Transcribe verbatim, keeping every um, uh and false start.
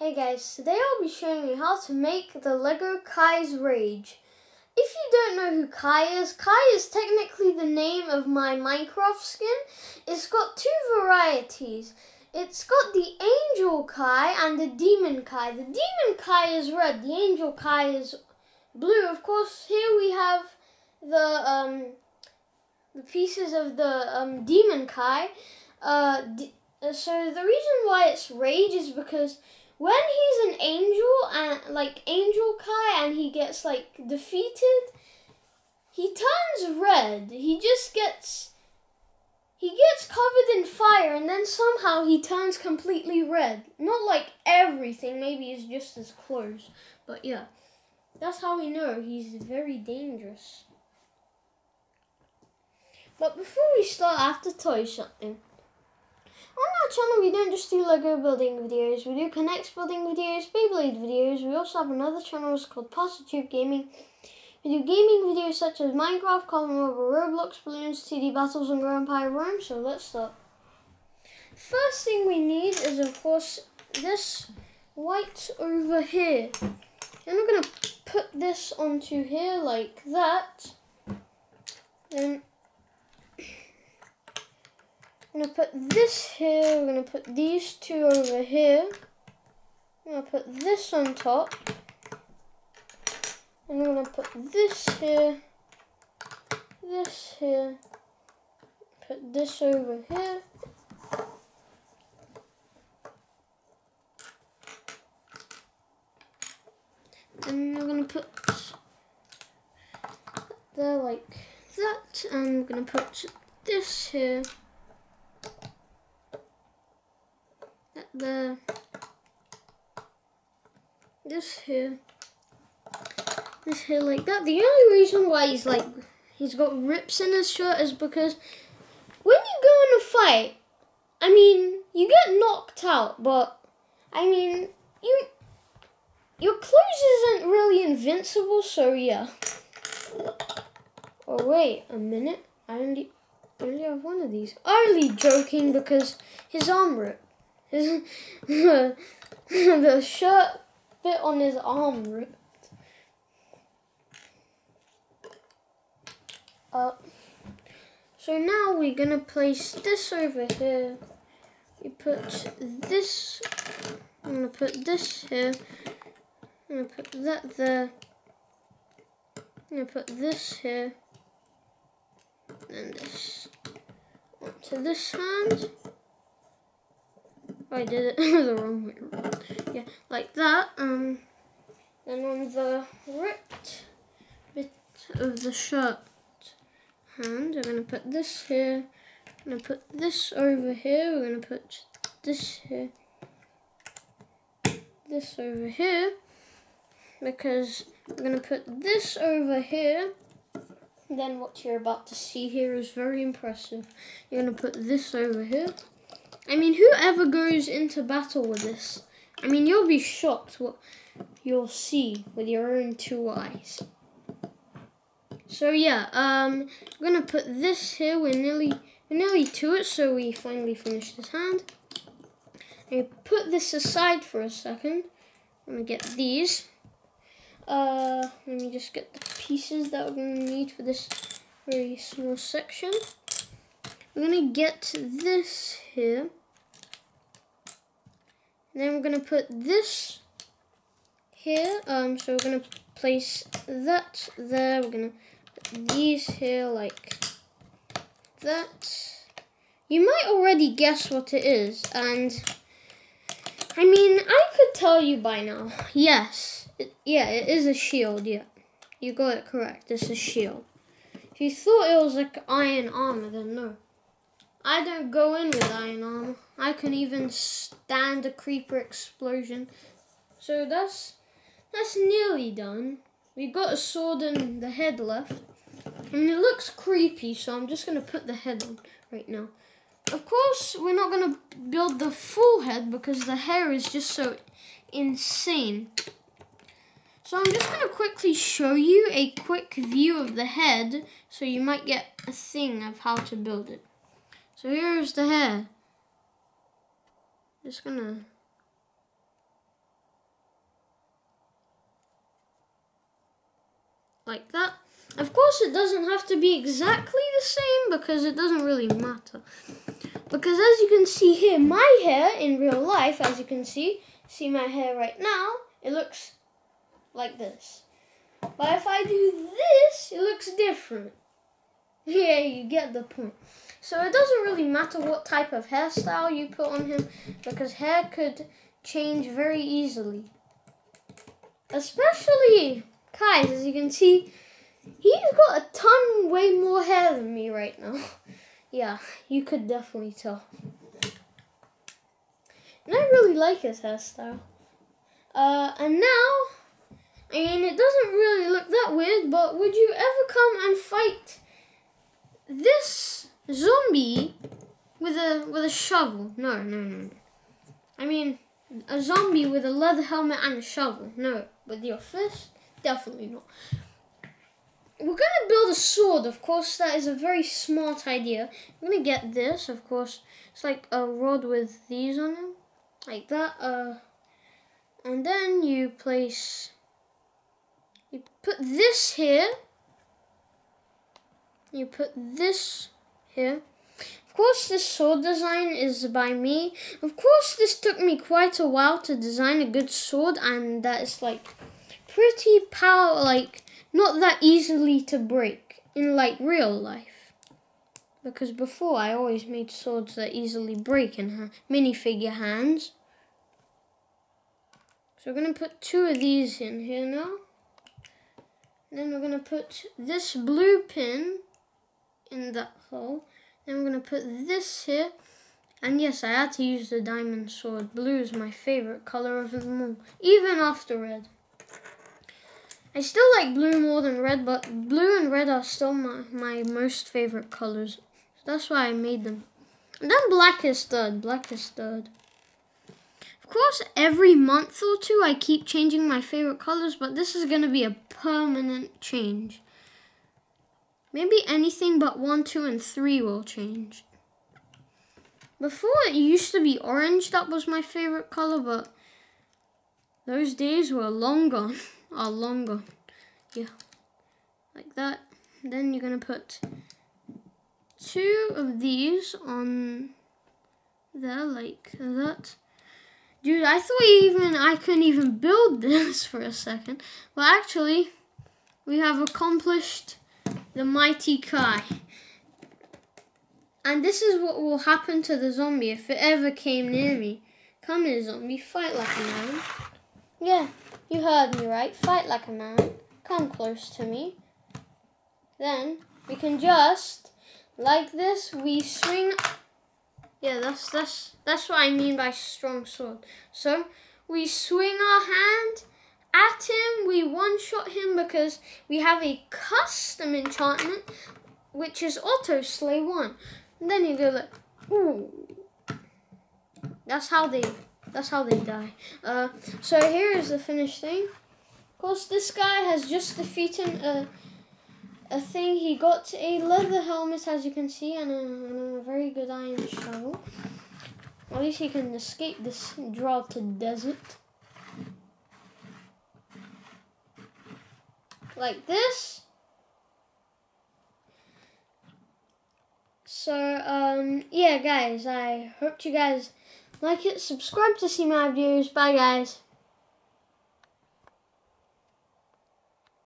Hey guys, today I'll be showing you how to make the Lego Kai's Rage. If you don't know who Kai is, Kai is technically the name of my Minecraft skin. It's got two varieties. It's got the Angel Kai and the Demon Kai. The Demon Kai is red, the Angel Kai is blue. Of course, here we have the um, the pieces of the um, Demon Kai. Uh, d so the reason why it's Rage is because when he's an angel, and like Angel Kai, and he gets like defeated, he turns red. He just gets, he gets covered in fire, and then somehow he turns completely red. Not like everything, maybe it's just his clothes, but yeah. That's how we know he's very dangerous. But before we start, I have to tell you something. On our channel, we don't just do Lego building videos, we do Connects building videos, Beyblade videos. We also have another channel, it's called Parsatube Gaming. We do gaming videos such as Minecraft, Call of Duty, Roblox, Bloons, T D Battles, and Grand Pyro Rome, so let's start. First thing we need is, of course, this white over here. And we're going to put this onto here like that. And I'm going to put this here, we're going to put these two over here, I'm going to put this on top, and we're going to put this here, this here, put this over here, and we're going to put there like that, and we're going to put this here. There, this here, this here like that. The only reason why he's like, he's got rips in his shirt is because when you go in a fight, I mean, you get knocked out, but I mean, you, your clothes isn't really invincible, so yeah. Oh wait a minute, I only, I only have one of these. I'm only joking because his arm ripped. The shirt bit on his arm ripped. Uh, so now we're gonna place this over here. We put this. I'm gonna put this here. I'm gonna put that there. I'm gonna put this here. And this onto this hand. I did it the wrong way. Yeah, like that. Um, then on the ripped bit of the shirt hand, I'm gonna put this here. I'm gonna put this over here. We're gonna put this here. This over here, because we're gonna put this over here. Then what you're about to see here is very impressive. You're gonna put this over here. I mean, whoever goes into battle with this, I mean, you'll be shocked what you'll see with your own two eyes. So yeah, um, I'm gonna put this here. We're nearly, we're nearly to it, so we finally finished this hand. I put this aside for a second. Let me get these. Uh, let me just get the pieces that we're gonna need for this very small section. We're gonna get this here. Then we're gonna put this here, um, so we're gonna place that there, we're gonna put these here like that. You might already guess what it is, and I mean, I could tell you by now. Yes, it, yeah, it is a shield, yeah. You got it correct, it's a shield. If you thought it was like iron armor, then no. I don't go in with iron armor. I can even stand a creeper explosion. So that's that's nearly done. We got a sword and the head left. I mean, it looks creepy, so I'm just gonna put the head on right now. Of course, we're not gonna build the full head because the hair is just so insane. So I'm just gonna quickly show you a quick view of the head, so you might get a thing of how to build it. So here's the hair. Just gonna like that. Of course, it doesn't have to be exactly the same because it doesn't really matter. Because as you can see here, my hair in real life, as you can see, see my hair right now, it looks like this. But if I do this, it looks different. Yeah, you get the point. So it doesn't really matter what type of hairstyle you put on him because hair could change very easily. Especially Kai, as you can see, he's got a ton way more hair than me right now. Yeah, you could definitely tell. And I really like his hairstyle. Uh, and now, I mean, it doesn't really look that weird, but would you ever come and fight this zombie with a with a shovel? No, no, no. I mean, a zombie with a leather helmet and a shovel. No, with your fist? Definitely not. We're going to build a sword, of course. That is a very smart idea. We're going to get this, of course. It's like a rod with these on them, like that. Uh, and then you place... You put this here. You put this here. Of course, this sword design is by me. Of course, this took me quite a while to design a good sword. And that is, like, pretty power, like... not that easily to break in like real life, because before I always made swords that easily break in ha minifigure hands. So we're going to put two of these in here now. And then we're going to put this blue pin in that hole. Then we're going to put this here. And yes, I had to use the diamond sword. Blue is my favorite color of them all, even after red. I still like blue more than red, but blue and red are still my, my most favorite colors. So that's why I made them. And then black is third. Black is third. Of course, every month or two, I keep changing my favorite colors, but this is going to be a permanent change. Maybe anything but one, two, and three will change. Before, it used to be orange. That was my favorite color, but those days were long gone. Are long gone. Yeah, like that. Then you're going to put two of these on there, like that. Dude, I thought even I couldn't even build this for a second. Well, actually, we have accomplished the mighty Kai. And this is what will happen to the zombie if it ever came near me. Come here, zombie, fight like a man. Yeah. You heard me right, fight like a man, come close to me. Then we can just, like this, we swing. Yeah, that's, that's, that's what I mean by strong sword. So we swing our hand at him, we one-shot him because we have a custom enchantment, which is auto slay one. And then you go like, ooh. That's how they... That's how they die. Uh, so here is the finished thing. Of course, this guy has just defeated a, a thing. He got a leather helmet, as you can see, and a, and a very good iron shovel. At least he can escape this droughted desert. Like this. So, um, yeah, guys, I hope you guys... like it, subscribe to see my videos. Bye, guys.